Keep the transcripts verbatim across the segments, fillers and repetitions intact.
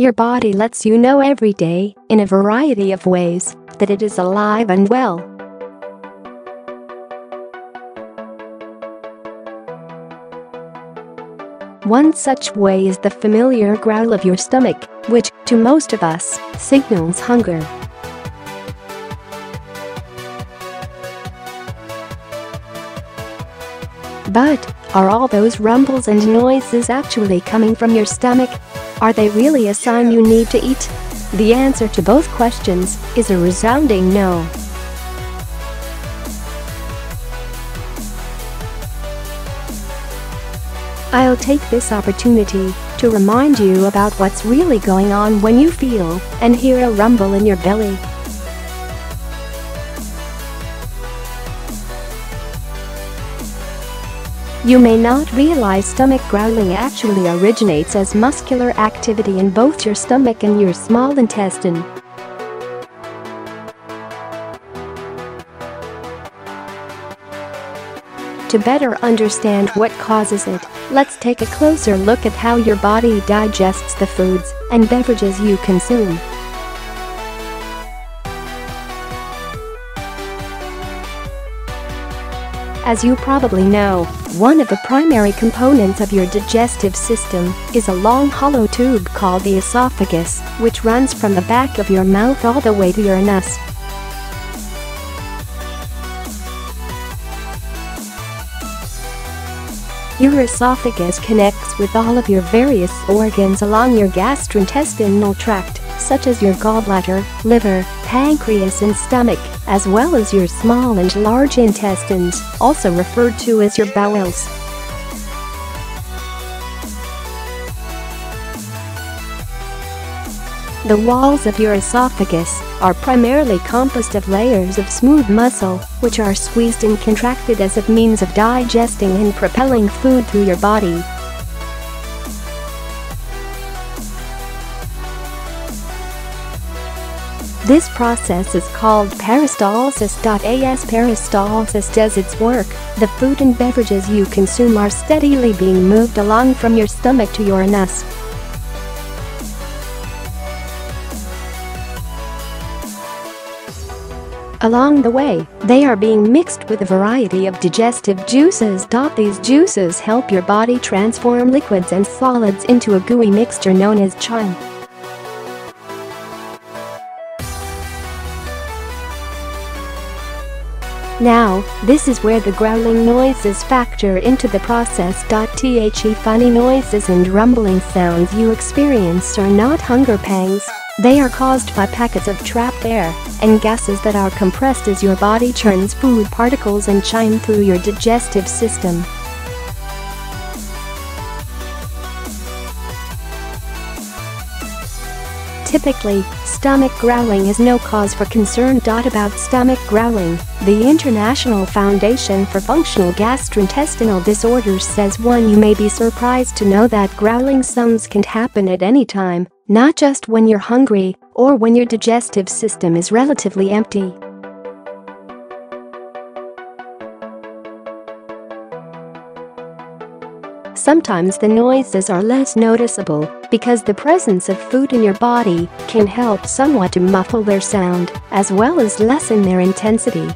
Your body lets you know every day, in a variety of ways, that it is alive and well. One such way is the familiar growl of your stomach, which, to most of us, signals hunger. But, are all those rumbles and noises actually coming from your stomach? Are they really a sign you need to eat? The answer to both questions is a resounding no. I'll take this opportunity to remind you about what's really going on when you feel and hear a rumble in your belly. You may not realize stomach growling actually originates as muscular activity in both your stomach and your small intestine. To better understand what causes it, let's take a closer look at how your body digests the foods and beverages you consume. As you probably know, one of the primary components of your digestive system is a long hollow tube called the esophagus, which runs from the back of your mouth all the way to your anus. Your esophagus connects with all of your various organs along your gastrointestinal tract, such as your gallbladder, liver, pancreas and stomach, as well as your small and large intestines, also referred to as your bowels. The walls of your esophagus are primarily composed of layers of smooth muscle, which are squeezed and contracted as a means of digesting and propelling food through your body. This process is called peristalsis. As peristalsis does its work, the food and beverages you consume are steadily being moved along from your stomach to your anus. Along the way, they are being mixed with a variety of digestive juices. These juices help your body transform liquids and solids into a gooey mixture known as chyme. Now, this is where the growling noises factor into the process. The funny noises and rumbling sounds you experience are not hunger pangs. They are caused by packets of trapped air and gases that are compressed as your body churns food particles and chyme through your digestive system. Typically, stomach growling is no cause for concern. About stomach growling, the International Foundation for Functional Gastrointestinal Disorders says one you may be surprised to know that growling sounds can happen at any time, not just when you're hungry, or when your digestive system is relatively empty. Sometimes the noises are less noticeable, because the presence of food in your body can help somewhat to muffle their sound, as well as lessen their intensity.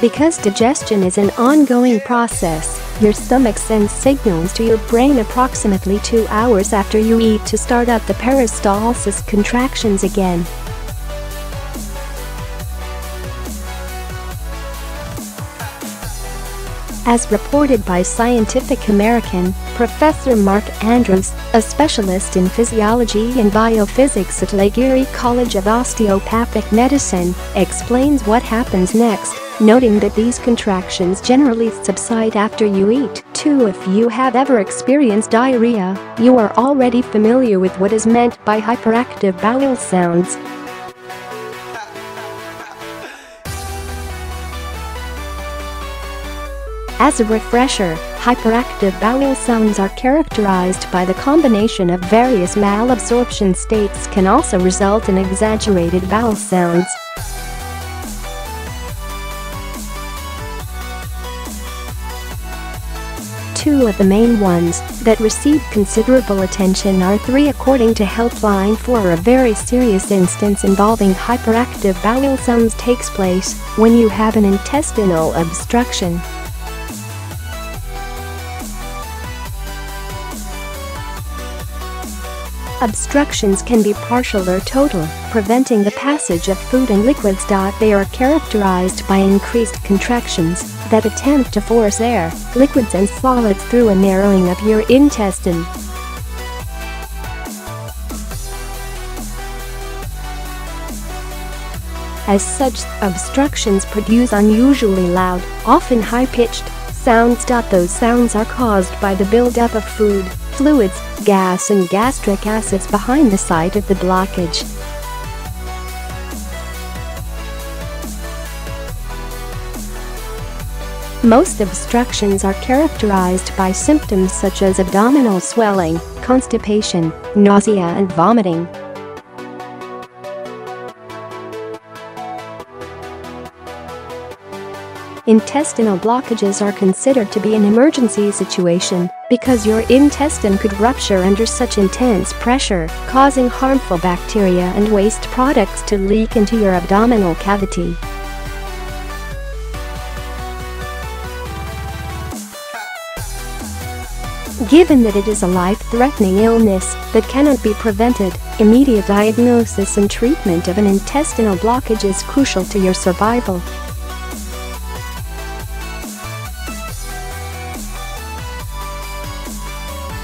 Because digestion is an ongoing process, your stomach sends signals to your brain approximately two hours after you eat to start up the peristalsis contractions again. As reported by Scientific American, Professor Mark Andrews, a specialist in physiology and biophysics at Lake Erie College of Osteopathic Medicine, explains what happens next, noting that these contractions generally subside after you eat. Too, if you have ever experienced diarrhea, you are already familiar with what is meant by hyperactive bowel sounds. As a refresher, hyperactive bowel sounds are characterized by the combination of various malabsorption states can also result in exaggerated bowel sounds. Two of the main ones that received considerable attention are three according to Helpline for a very serious instance involving hyperactive bowel symptoms takes place when you have an intestinal obstruction. Obstructions can be partial or total, preventing the passage of food and liquids. They are characterized by increased contractions that attempt to force air, liquids and solids through a narrowing of your intestine. As such, obstructions produce unusually loud, often high-pitched sounds. Those sounds are caused by the buildup of food, fluids, gas and gastric acids behind the site of the blockage. Most obstructions are characterized by symptoms such as abdominal swelling, constipation, nausea and vomiting. Intestinal blockages are considered to be an emergency situation because your intestine could rupture under such intense pressure, causing harmful bacteria and waste products to leak into your abdominal cavity. Given that it is a life-threatening illness that cannot be prevented, immediate diagnosis and treatment of an intestinal blockage is crucial to your survival.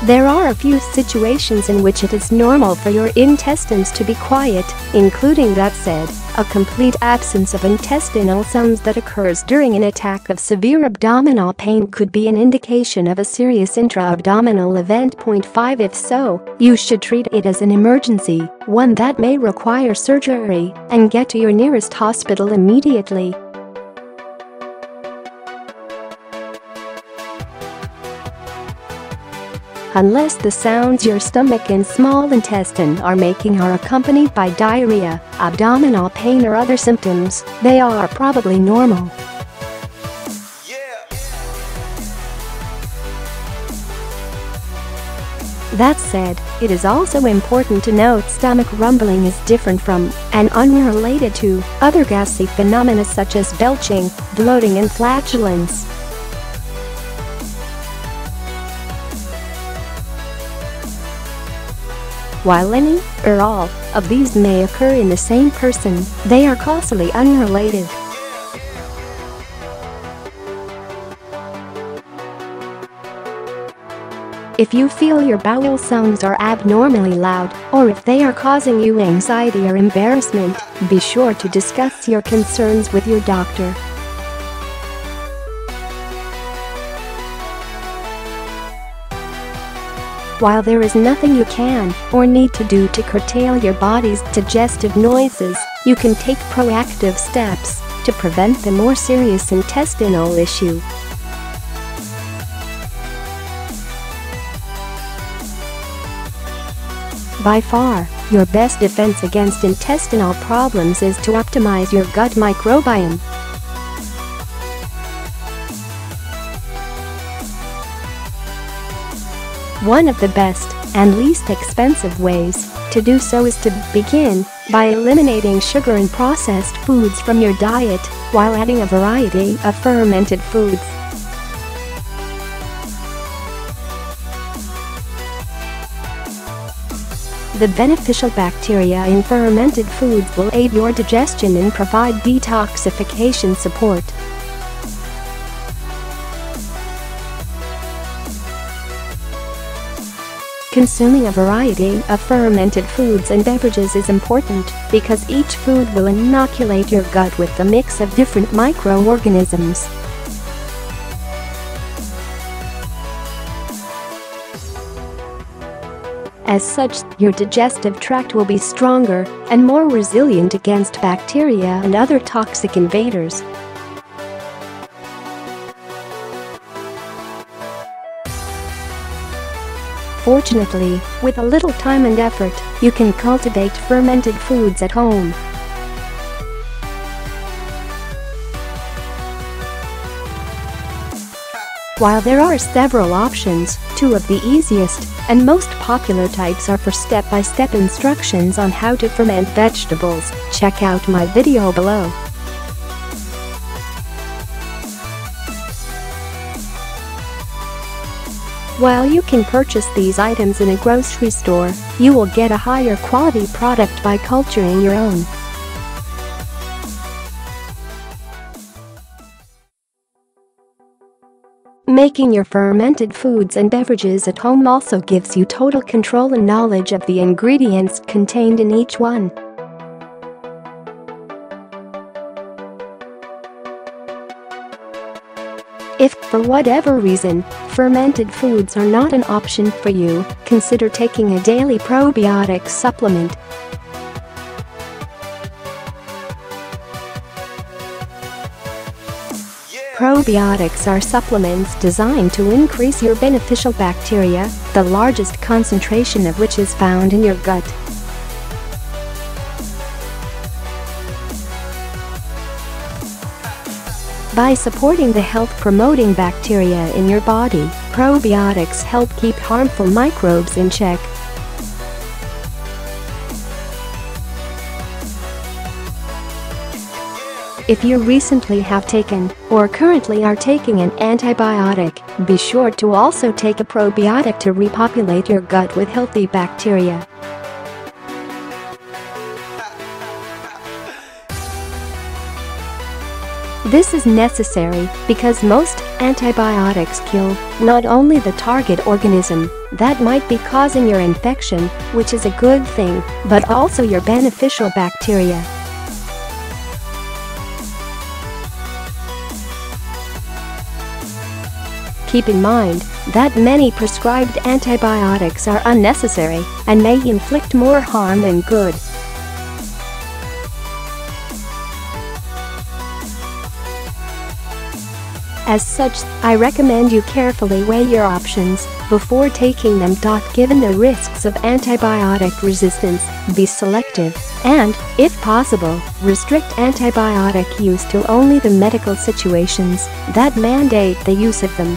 There are a few situations in which it is normal for your intestines to be quiet, including, that said, a complete absence of intestinal sounds that occurs during an attack of severe abdominal pain could be an indication of a serious intra-abdominal event. five If so, you should treat it as an emergency, one that may require surgery, and get to your nearest hospital immediately. Unless the sounds your stomach and small intestine are making are accompanied by diarrhea, abdominal pain or other symptoms, they are probably normal. Yeah. That said, it is also important to note stomach rumbling is different from, and unrelated to, other gassy phenomena such as belching, bloating and flatulence. While any, or all, of these may occur in the same person, they are causally unrelated. If you feel your bowel sounds are abnormally loud, or if they are causing you anxiety or embarrassment, be sure to discuss your concerns with your doctor. While there is nothing you can or need to do to curtail your body's digestive noises, you can take proactive steps to prevent the more serious intestinal issue. By far, your best defense against intestinal problems is to optimize your gut microbiome. One of the best and least expensive ways to do so is to begin by eliminating sugar and processed foods from your diet while adding a variety of fermented foods. The beneficial bacteria in fermented foods will aid your digestion and provide detoxification support. Consuming a variety of fermented foods and beverages is important because each food will inoculate your gut with a mix of different microorganisms. As such, your digestive tract will be stronger and more resilient against bacteria and other toxic invaders. Fortunately, with a little time and effort, you can cultivate fermented foods at home. While there are several options, two of the easiest and most popular types are for step-by-step instructions on how to ferment vegetables. Check out my video below. While you can purchase these items in a grocery store, you will get a higher quality product by culturing your own. Making your fermented foods and beverages at home also gives you total control and knowledge of the ingredients contained in each one. If, for whatever reason, fermented foods are not an option for you, consider taking a daily probiotic supplement. Yeah. Probiotics are supplements designed to increase your beneficial bacteria, the largest concentration of which is found in your gut. By supporting the health-promoting bacteria in your body, probiotics help keep harmful microbes in check. If you recently have taken or currently are taking an antibiotic, be sure to also take a probiotic to repopulate your gut with healthy bacteria. This is necessary because most antibiotics kill not only the target organism that might be causing your infection, which is a good thing, but also your beneficial bacteria. Keep in mind that many prescribed antibiotics are unnecessary and may inflict more harm than good. As such, I recommend you carefully weigh your options before taking them. Given the risks of antibiotic resistance, be selective and, if possible, restrict antibiotic use to only the medical situations that mandate the use of them.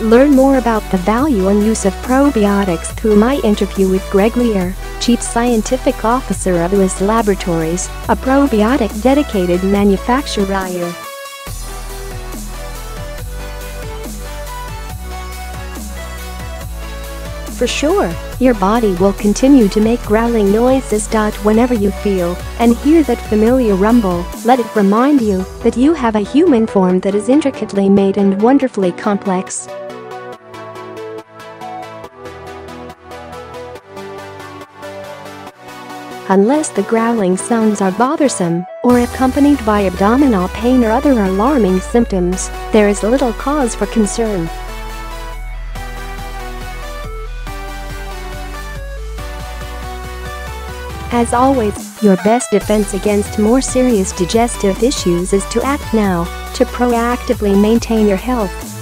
Learn more about the value and use of probiotics through my interview with Greg Lear, Chief Scientific Officer of U S Laboratories, a probiotic-dedicated manufacturer. For sure, your body will continue to make growling noises. Whenever you feel and hear that familiar rumble, let it remind you that you have a human form that is intricately made and wonderfully complex. Unless the growling sounds are bothersome or accompanied by abdominal pain or other alarming symptoms, there is little cause for concern. As always, your best defense against more serious digestive issues is to act now to proactively maintain your health.